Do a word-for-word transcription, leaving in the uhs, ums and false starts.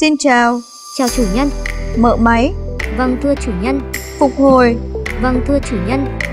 Xin chào. Chào chủ nhân. Mở máy. Vâng thưa chủ nhân. Phục hồi. Vâng thưa chủ nhân.